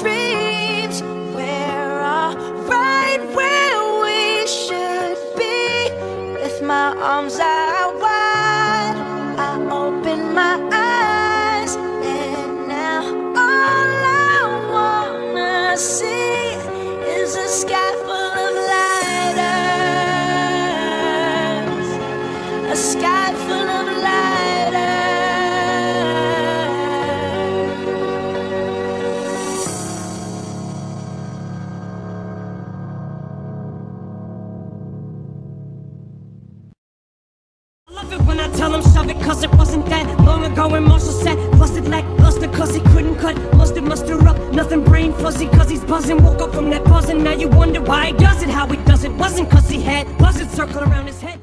dreams. We're all right where we should be. With my arms out wide, I open my eyes, and now all I wanna see is a sky full of lighters. A sky full of when I tell him shove it, cause it wasn't that long ago when Marshall said busted lackluster, cause he couldn't cut mustard, muster up nothing brain fuzzy, cause he's buzzing, woke up from that buzzing. Now you wonder why he does it, how he does it. Wasn't cause he had buzzards circle around his head.